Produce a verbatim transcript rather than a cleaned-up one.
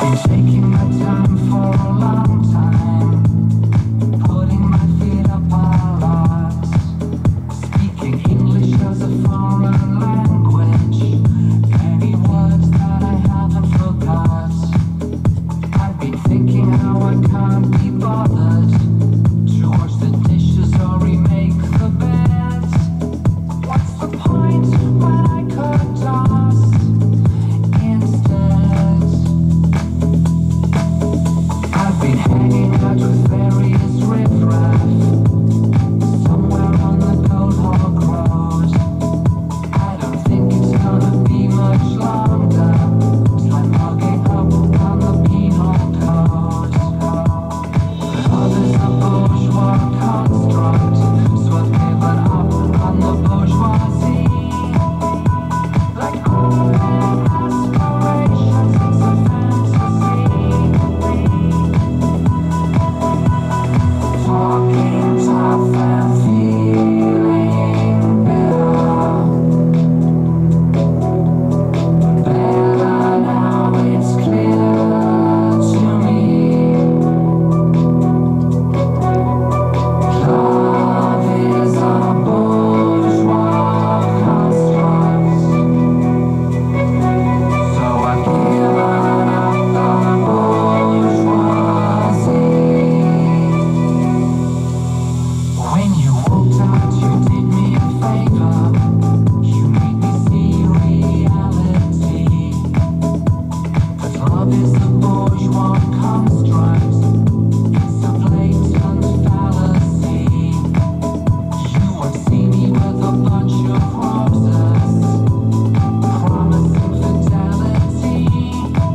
I've been taking my time for a long time.